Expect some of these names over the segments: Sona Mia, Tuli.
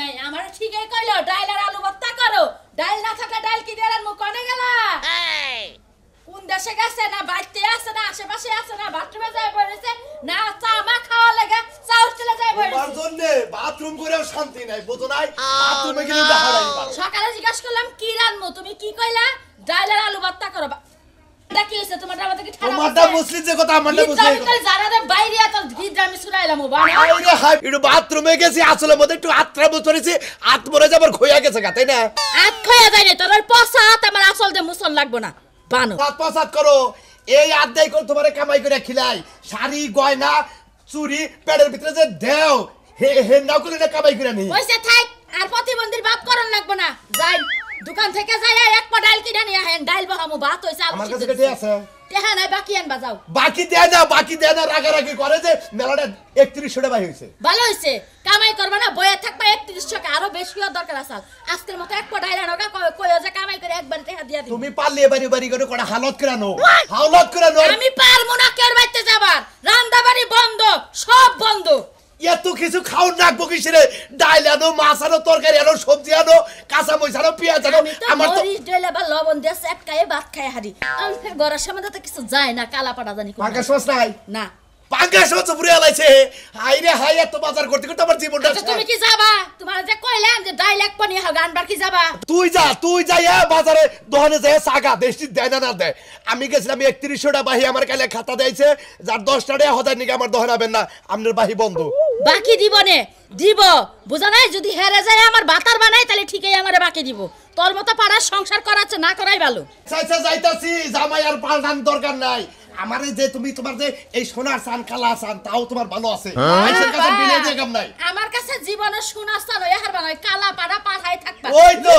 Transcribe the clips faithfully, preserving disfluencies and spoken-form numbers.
নাই আমার ঠিকই কইলো ডাল আর আলু ভর্তা করো ডাল না থাকলে ডাল কি দেরার মু কোনে গেলা এই কোন দেশে গেছে না বাইতে আছে না আশেপাশে আছে না বাথরুমে যায় পড়েছে না চা মা খাওয়া লাগে চা উঠলে যায় পড়েছে তোমার জন্য বাথরুম করেও শান্তি নাই বুঝো নাই বাথরুমে গেলে হারাই পার সকালে জিজ্ঞাসা করলাম কি রান্নো তুমি কি কইলা ডাল আর আলু ভর্তা করো এটা কি হইছে তোমার দাওতে কি ঠাড়া তোমার দা মুসলিম যে কথা আমার না বুঝাই তুমি যারা রে বাইরে এত গীত আমি শুনাইলাম ও বাবা আরে হাই একটু বাথরুমে গেছি আসলে মধ্যে একটু আত্রা বছরেছি আত পরে যাবার খোয়া গেছে গা তাই না আত খোয়া যায় না তোর পয়সা আমার আসল দে মুসল লাগবো না বানো সাত পয়সা করো এই আত দেই কল তোমারে কামাই করে খিলাই শাড়ি গয়না চুরি পেটের ভিতরে যে দেও হে হে নাও করে না কামাই করে নি পয়সা থাক আর প্রতিবন্ধীর বাপ করন লাগবো না যাই दुकान থেকে যায় এক পা ডাল কিনে নিয়া হ্যাঁ ডাল বহামু ভাত হইছে আমার কাছে কেটে আছে তেহা নাই বাকি আন বাজাও বাকি দে না বাকি দে না রাগা রাগি করে যে মেলাটা একত্রিশশো টাকা হইছে ভালো হইছে কামাই করবা না বইয়া থাকবা একত্রিশশো টাকা আরো বেশি হওয়ার দরকার আছে আজকের মতো এক পা ডাল আনোগা কইও যে কামাই করে একবার তেহা দিয়া দিই তুমি পারলে বাড়ি বাড়ি করে কোনা হালত করানো হালত করানো আমি পারমু না কের বাইতে যাবার রান্দাবাড়ি বন্ধ সব বন্ধ ইয়া তো কিছু খাও নাকবো কিছে রে ডাল আনো মাছ আনো তরকারি আনো সবজি আনো কাঁচা মরিচ আনো পেঁয়াজ আনো আমার তো মরিচ ডাল বা লবণ দিয়ে সেটকায়ে ভাত খায় হারি আমি ফের গড়ার সময় তো কিছু যায় না কালা পাটা জানি কোন পাঙ্গা সস নাই না পাঙ্গা সস পুরো আলাইছে হাই রে হাই এত বাজার করতে করতে আমার জীবনটা তুমি কি যাবা তোমার যে কইলাম যে ডাল এক পানি হাগা আনবার কি যাবা তুই যা তুই যায়া বাজারে দোকানে যায় সাগা বেশি দেয় না না দেয় আমি গেছিলাম একত্রিশশো টাকা বাহি আমার কাছে খাতা দেইছে যার দশ টাকা হাজার নিকে আমার দোকান আবেন না আমনের বাহি বন্ধ बाकी দিব নে দিব বুঝা নাই যদি হেরে যায় আমার বাতার বানাই তাহলে ঠিকই আমারে বাকি দিব তোর মত পাড়ার সংসার করাছে না করাই ভালো চাচা যাইতাছি জামাই আর পাল্টান দরকার নাই আমারে যে তুমি তোমার যে এই সোনার চান কালা চান তাও তোমার ভালো আছে আইসের কাছে বিলে দিয়ে কাম নাই আমার কাছে জীবনে সোনার চান ওই আর বানাই কালা পাড়া পাঠাই থাকবা ওই তো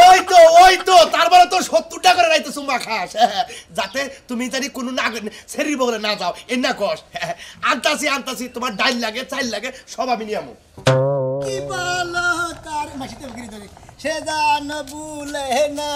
ওই তো ওই তো তারপরে তো সত্তর টাকা করে রাইতে চুম্বা খাস যাতে তুমি জানি কোনো না শরীর বলে না যাও এনা কষ আনতাছি আনতাছি তোমার ডাল লাগে চাল লাগে সব আমি নিয়ামু কি বলো তার মাটিতে গিরি ধরে সে জান ভুলে না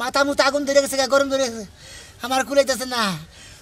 মাথা মুথা আগুন ধরে গেছে গরম ধরে গেছে আমার কুলাইতেছে না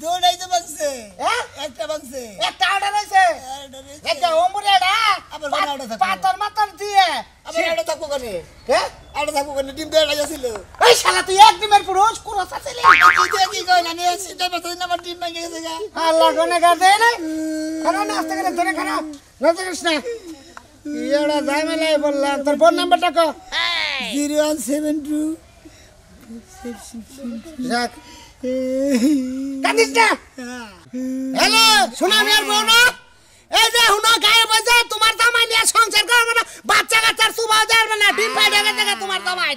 দুড়াই তো বাংছে হ্যাঁ একটা বাংছে একটা আড়া রইছে একটা ওমরেডা আবার আড়া থাকে পাতর মাতর দিয়ে আবার আড়া থাকবো কেন হ্যাঁ আড়া থাকবো কেন ডিম দেড়াই ছিল এই শালা তুই এক ডিমের পুরুষ কুরস আছে লে তুই কি কই না নে সিটা বসে না আমার ডিম ভেঙে গেছে আল্লাহ কোনে কার দেয় না খানা নাস্তা করে ধরে খানা নাস্তা করিস না ইড়া যাই মেলাই বললাম তোর ফোন নাম্বারটা কো zero one seven two Jack Kanishna Hello Sona Mia bono ei je huno gaye baje tomar damai niya songshar korbo na bachcha gachar suba jarbe na dim paida gachar tomar damai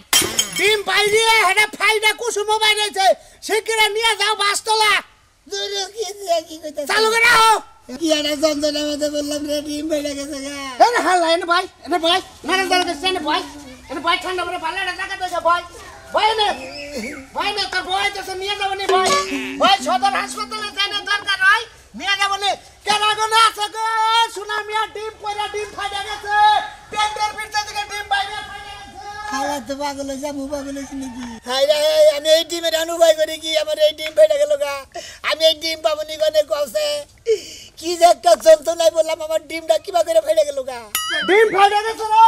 dim paida heda paida kusumo paida che shikira niya jao bastola duro ki ki koita chalu kara ho Kiara জঞ্জনা মধ্যে বললাম রে ডিম ভেড়ে গেছে গা আরে হালাই না ভাই আরে ভাই মারা দল গেছে না ভাই আরে ভাই ঠান্ডা করে পাল্লাটা টাকা দইছে ভাই ভাই না ভাই না তোর ভাই তো নিয়ে যাব না ভাই ভাই সদর হাসপাতালে যায় না দরকার হয় নিয়ে যাব না কেনা গো না আছে গো সোনা মিয়া ডিম পড়া ডিম ফাটা গেছে পেটের ভিতর থেকে ডিম বাইরে ফাটা গেছে হালা তো পাগল যা মুবাগলে নাকি হাই রে আমি এই ডিমের অনুভব করে কি আমার এই ডিম ভেড়ে গেল গা আমি এই ডিম পাবনি গনে কল لا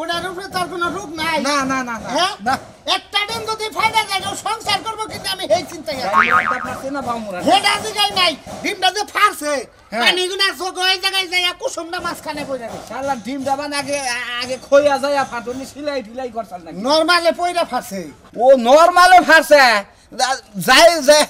ওনার উপরে তার কোনো রূপ নাই না না না না একটা দিন যদি ফায়দা যায় ও সংসার করব কিন্তু আমি এই চিন্তায় আছি এটা পারছে না বামুরা হেডা দিগাই নাই ডিমটা যে ফারছে পানি গুনা চোখ ওই জায়গায় যায় কুসুমটা মাছখানে পড়ে যায় শালা ডিমটা বান আগে আগে খইয়া যায় ফাটনি সিলাই ঢিলাই করছাল না নরমালে পয়রা ফারছে ও নরমালে ফারছে যায় যায়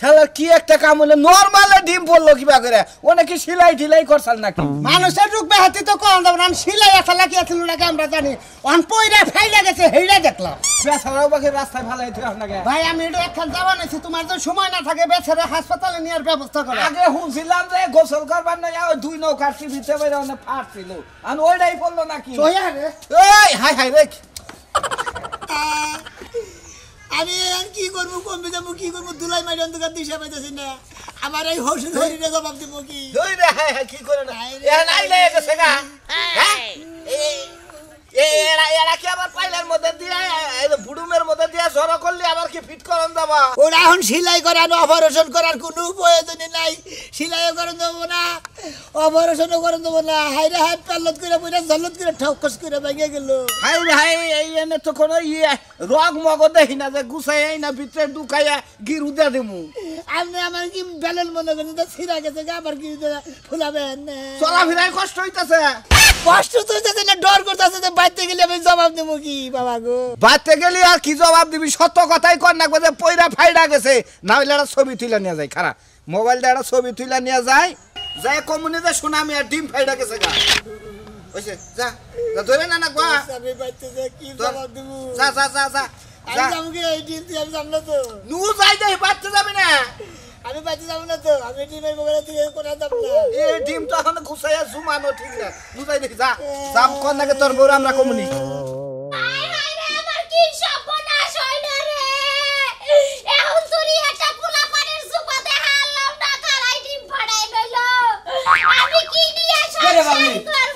শালা কি একটা কাম হলো নরমালে ডিম পড়লো কিবা করে ও নাকি সিলাই ঢিলাই করছাল নাকি মানুষের রূপে হাতি তো কোন দাম সিলাই আসলা কি আছিল নাকি আমরা জানি অন পয়রা ফাইলা গেছে হেইড়া দেখলাম বেচারাও বাকি রাস্তায় ভালাই থিরা নাকি ভাই আমি এটা একখান যাওয়ান আছি তোমার তো সময় না থাকে বেচারা হাসপাতালে নিয়ার ব্যবস্থা করো আগে হুনছিলাম যে গোসল করবার না ওই দুই নৌকার ভিতরে বাইরে ওখানে ফাটছিল আর ওইটাই পড়লো নাকি ওয়া রে এই হাই হাই রে আমি কি করব কমবে যাব কি করব দুলাই মাইর অন্ধকার দিশা পাইতাছি না আমার এই হোশ ধরি রে জবাব দিব কি ধরি রে হাই হাই কি করে না এখন আইলে গেছে গা হ্যাঁ এ এরা এরা কি আবার পাইলার মধ্যে দিয়া এই বুড়ুমের মধ্যে দিয়া জড়ো করলি আবার কি ফিট করন দাবা ওরা এখন সেলাই করার অপারেশন করার কোনো প্রয়োজন নাই সেলাই করন দেব না অপারেশন করন দেব না হাই রে হাই পাল্লত করে পুরা জলত করে ঠকস করে ভাগে গেল হাই রে হাই এই এনে তো কোন ই রোগ মগো দেখি না যে গুছাই না ভিতরে ঢুকাইয়া গিরু দে দেমু আপনি আমার কি বেলেল মনে করেন তো ছিরা গেছে আবার কি ফুলাবেন চলাফেরা কষ্ট হইতাছে কষ্ট তো হইতাছে না ডর করতাছে যে বাতে গেলে আমি জবাব দেব কি বাবা গো বাতে গেলে আর কি জবাব দিবি সত্য কথাই কর না যে পয়রা ফাইড়া গেছে না হইলে একটা ছবি তুইলা নিয়া যায় খারা মোবাইলটা একটা ছবি তুইলা নিয়া যায় যায় কমুনি যে সোনা মিয়া ডিম ফাইড়া গেছে গা ওইছে যা যা ধরে না না গো আমি বাইতে যে কি জবাব দেব যা যা যা যা আমি জামুকে এই দিন তুই আমি জামনা তো নু যাই দে বাইতে যাবে না আমি বাইতে যাব না তো আমি ডিমের গোবরে দিয়ে কোনা যাব না এই ডিম তো এখন ঘুষায়া জুমানো ঠিক না বুঝাই দেখি যা জাম কোন নাকে তোর বউরা আমরা কমুনি আই হাই রে আমার কি সর্বনাশ হইল রে এখন চুরি একটা পোলা পানির জুপা দেখা আল্লাহ না খালাই ডিম ফাড়াই লইল আমি কি দিয়া সরে বাবু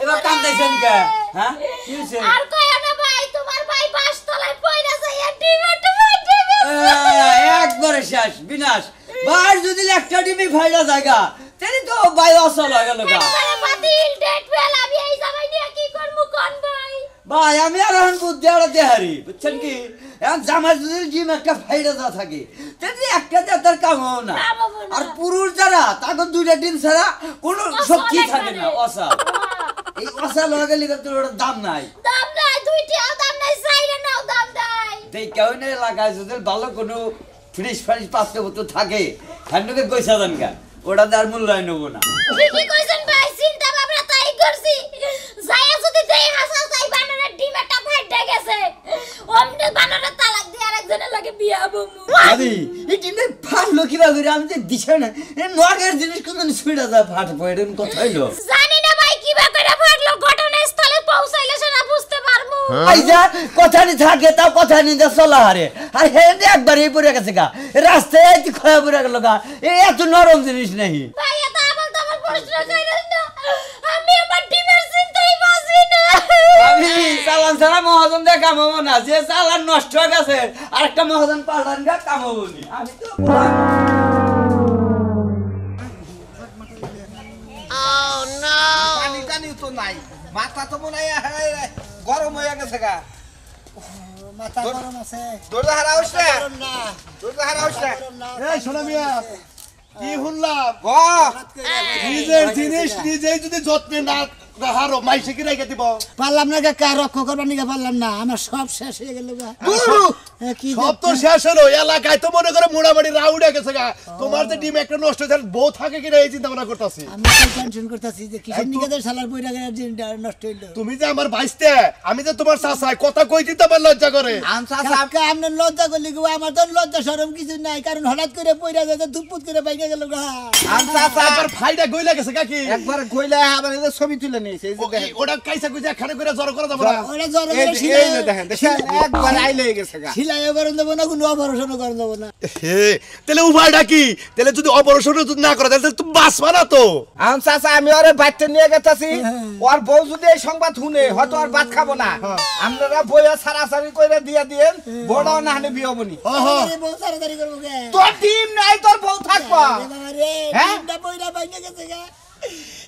এবার কাম দেন কে হ্যাঁ কি হইছে আর কয় না ভাই তোমার ভাই বাস তলায় পয়রা যায় ডিম তো ভাই এক করে শেষ বিনাশ বাস যদি একটা ডিমি ফাইলা জায়গা তেরি তো ভাই অসল হয়ে গেল গা বাতিল ডেট ফেল আমি এই জামাই নিয়ে কি করব কোন ভাই ভাই আমি আর হন বুদ্ধি আর দেহারি বুঝছেন কি এখন জামাই যদি ডিম একটা ফাইলা যা থাকে তেরি একটা দাদার কাম হয় না আর পুরুষ যারা তাগো দুইটা ডিম ছাড়া কোনো শক্তি থাকে না অসল এই অসল হয়ে গেল তোর ওটা দাম নাই দাম নাই দুইটা দাম নাই চাইরা নাও দাম নাই দেই কেউ না লাগায় যদি ভালো কোনো ফ্রিজ ফ্রিজ পাশে তো থাকে ঠান্ডকে কইসা জানগা ওটা দার মূল্যায় নেব না ঠিকই কইছেন ভাই চিন্তা আমরা তাই করছি যায়া যদি দেই হাসা যাই বানরের ডিম একটা ফাটে গেছে ওমনে বানরের তালাক দি আরেকজনের লাগে বিয়া বমু আদি এই ডিমে ফাটলো কিবা করে আমি যে দিশা না এ নগের জিনিস কোন ছুইড়া যা ফাট পড়েন কোথায় লো জানি না ভাই কিবা করে ফাটলো ঘটনাস্থলে পৌঁছাইলে সেটা বুঝতে পারবো ভাই যা কথা নি থাকে তাও কথা নি যা চলা হারে আর হেদে একবার এই পুরা গেছে গা রাস্তায় কি খয়া পুরা গেল গা এ এত নরম জিনিস নাই ভাই এটা আমল তোমার প্রশ্ন কইরেন না আমি আমার ডিমের চিন্তাই বাজি না আমি চালান ছাড়া মহাজন দে কাম হবে না যে চালান নষ্ট হয়ে গেছে আরেকটা মহাজন পাল্টান গা কাম হবে না আমি তো ও নো পানি টানি তো নাই মাথা তো মনে হয় গরম হয়ে গেছে গা মাথা গরম আছে দরজা হারাউছ না দরজা হারাউছ না এই সোনা মিয়া কি হুনলাম গো নিজের জিনিস নিজেই যদি যত্ন না হারো মাইসে কি রাইখা দিব পারলাম না কা রক্ষা করবার নিগা পারলাম না আমার সব শেষ হয়ে গেল গা গুরু কি সব তো শেষ হলো এলাকায় তো মনে করে মোড়ামড়ি রাউড হয়ে গেছে গা তোমার যে ডিম একটা নষ্ট হইছে বউ থাকে কি না এই চিন্তা ভাবনা করতাছি আমি টেনশন করতাছি যে কিসের নিগাতে শালার বইরা গেল ডিমটা নষ্ট হইলো তুমি যে আমার ভাইস্তে আমি যে তোমার চাচা কথা কই দিতে আমার লজ্জা করে আম চাচা আপনি আমনে লজ্জা করলি গো আমার তো লজ্জা শরম কিছু নাই কারণ হঠাৎ করে পয়রা যায় দুপুত করে বাইকে গেল গা আম চাচা আবার ফাইডা কইলা গেছে কাকি একবার কইলা আবার এই ছবি তুলে ওটা কাইসা গুজা খানে করে জোর করে দাও ওরা জোর করে ছিল একবার আইলে গেছে গা ছিল নিজের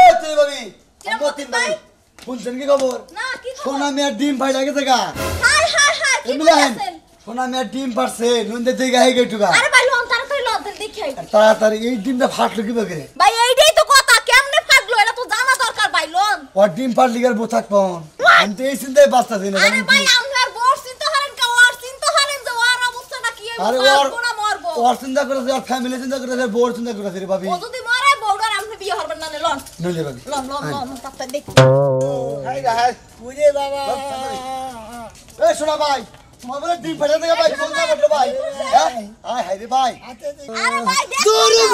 ও তুলি ভাবি সম্পত্তি ভাই শুনছেন কি খবর না কি খবর সোনা মিয়ার ডিম ভাই লাগে জায়গা হাই হাই হাই কি বলছেন সোনা মিয়ার ডিম পারছে নুনতে জায়গা হয়ে গেটুগা আরে ভাই লন তাড়াতাড়ি লন দেখাই তাড়াতাড়ি এই ডিমটা ফাটলো কি করে ভাই এইটাই তো কথা কেমনে ফাটলো এটা তো জানা দরকার ভাই লন ওর ডিম ফাটলি আর বো থাকপন আমি তো এই চিন্তায় বাঁচতাছি না আরে ভাই আমনার বর চিন্তা করেন কা ওর চিন্তা করেন যে ওর অবস্থা না কি আরে ওর মরবো ওর চিন্তা করে ওর ফ্যামিলি চিন্তা করে ওর বর চিন্তা করে রে ভাবি ও যদি মরে বউডার আমনে বিয়ে হরবেন না লন নইলে ভাবি লন লন লন তাড়াতাড়ি দেখ হাই রে হাই বুঝে বাবা এই সোনা ভাই মোবাইলে ডিম ফাটা থেকে ভাই ফোন না করতে ভাই আয় হাই রে ভাই আরে ভাই গুরু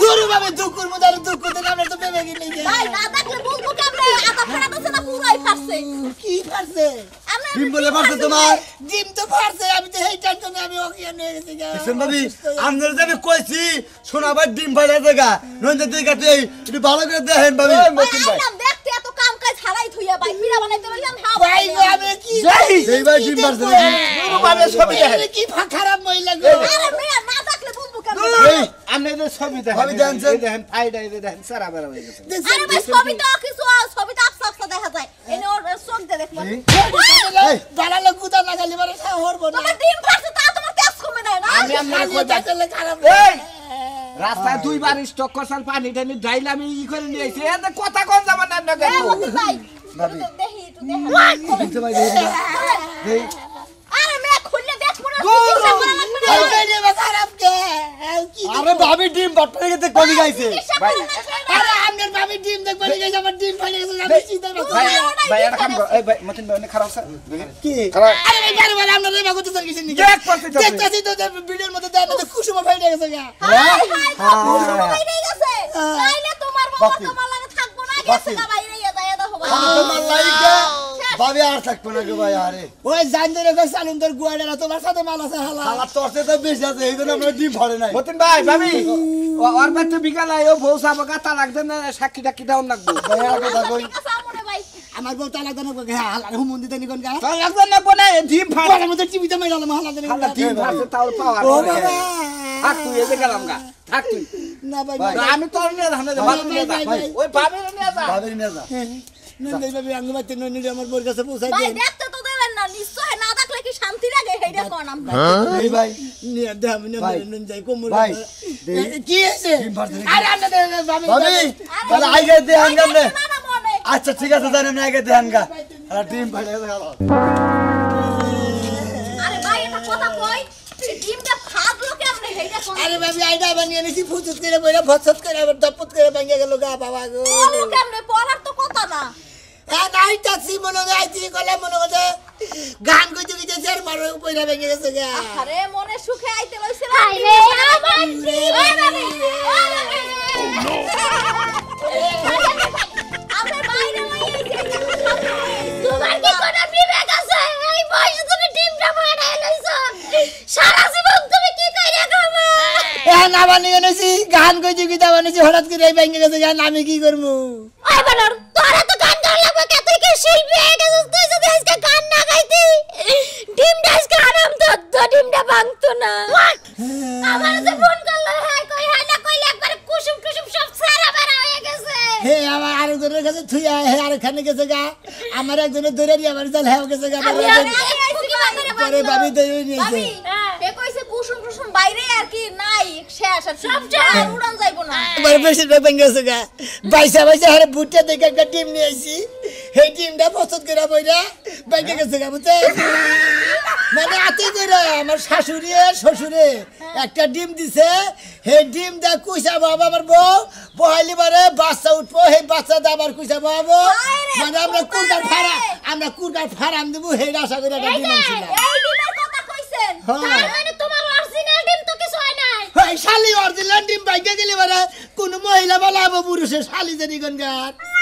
গুরু ভাবে দুকুর মদার দুকুর থেকে আমরা তো ভেবে গিয়ে নেই ভাই না দেখলে বুঝবো কেমনে আটা ফাটাতেছে না পুরাই ফাটছে কি ফাটছে আমরা ডিম বলে ফাটছে তোমার ডিম তো ফাটছে আমি তো এই টেনশনে আমি অজ্ঞান হয়ে গেছি কিষণ ভাবি আমরা যাবে কইছি সোনা ভাই ডিম ফাটা থেকে নইতে তুই কাটে একটু ভালো করে দেখেন ভাবি দেখতে এত কাম কাজ হারাই থইয়া ভাই মিরা বানাইতে বললাম হ্যাঁ ভাই আমি কি সেই ভাই ডিম ফাটছে রূপবানের ছবি দেখেন কি খারাপ মহিলা গো আরে মিয়া না থাকলে বুঝবো কেমনে আমনে যে ছবি দেখেন ছবি দেখেন ফাইডা এই দেখেন সারা বেরা হয়ে গেছে আরে ভাই ছবি তো কিছু ছবি তো আকসক দেখা যায় এনে ওর চোখ দেখেন দালাল গুদা না খালি মারে হরব না তোমার ডিম ফাটছে তা তোমার তেজ কমে না না আমি আমনে কথা চলে খারাপ এই রাস্তা দুইবার স্টক করছাল পানি ঢালি ঢাইলা আমি ই করে নিয়ে আইছি এতে কথা কোন জামান না গেল ভাই ভাবি দেখি একটু দেখেন अरे भाभी टीम बटने के तो कोनी गई से अरे हमने भाभी टीम देख बनी गई जब टीम फले से सीधा भाई यार काम ए भाई मतिन भाई ने खराब सर की अरे भाई बार बार हमने भागो तो सर किसी ने देखता सी तो वीडियो में तो देना तो खुश में भाई ने से हां हां भाई ने से ताईले तुम्हार बाबा तुम्हाला থাকবো না গেছে গা ভাই রে এটা এটা হবে তোমার লাইগা ভাবি আর থাকবো না গো ভাই আরে ওই জানদরে গো সালুনদার গুয়াড়া তোমার সাথে মাল আছে হালা হালা তোরতে তো বেশি আছে এইজন্য আমরা ডিম ভরে নাই মতিন ভাই ভাবি ওর মত বিকাল আয় ও বউ সাহেব কথা লাগবে না সাক্ষী টাকি দাও লাগবে ভাই আগে থাকো আমার বউ তালাক দেন গো হালা হুমুন দিতে নিকন গা তালাক লাগবে না কোনে ডিম ফাড়ার মধ্যে টিভিতে মাইলাম হালা দেন হালা ডিম ফাড়তে তাও পাওয়ার ও বাবা থাক তুই এসে গেলাম গা থাক তুই না ভাই আমি তোর নিয়ে ধানে ভাই ওই ভাবির নিয়ে যা ভাবির নিয়ে যা নন্দে ভাবি আঙ্গমাতে নন্দির আমার বউর কাছে পৌঁছাই দে ভাই দেখতে তো দেবেন না নিশ্চয় না দেখলে কি শান্তি লাগে এইটা কোন আমরা এই ভাই নিয়ে দে আমি নন্দ যাই কোমর ভাই কি হইছে আরে আন্ডা দে ভাবি তাহলে আই গেছে দে আঙ্গমনে আচ্ছা ঠিক আছে জানি না আগে ধ্যান গা আর টিম ভাই গেল আরে ভাই এটা কথা কই টিমটা ভাগলো কেমনে এইটা কোন আরে ভাবি আইডা বানিয়ে নিছি ফুচুত করে বইরা ভছত করে আবার দপত করে ভাঙা গেল গা বাবা গো কোন কেমনে পড়ার তো কথা না আই ট্যাক্সি মনে আইছি কলে মনে হচ্ছে গান কইতে কইতে জের মারো পয়রা ভেঙে গেছে গা আরে মনে সুখে আইতে লইছে না আরে আমার বাইরে লই এসে তোমার কি কোন বিবেক আছে এই বয়সে তুমি ডিমটা বানাই লইছো সারা জীবন তুমি কি কইরা খাবা এ না বানিয়ে নেছি গান কইতে কইতে বানিয়েছি হঠাৎ করে এই ভেঙে গেছে গান আমি কি করব ওই বানর তোরা তো গান বাইসা বাইসা হারে ভুট্টা দেখে একটা ডিম নিয়ে আসি هديمدا بسط كده بودا بنتك الزكاة بودا মানে আতে করে আমার শাশুড়ি শ্বশুরে একটা ডিম দিছে হে ডিমটা কুইসা বাবা আমার বউ পহিলিবারে বাচ্চা উঠবো হে বাচ্চা দাবার কুইসা বাবা মানে আমরা কুরদার ফারা আমরা কুরদার ফারাম দেব হে আশা করে একটা ডিম ছিল এই ডিমের কথা কইছেন তার মানে তোমার অরিজিনাল ডিম তো কিছু হয় নাই এই শালি অরিজিনাল ডিম বাইকে দিলে মানে কোন মহিলা বালাবো পুরুষে শালি জানি গনগাত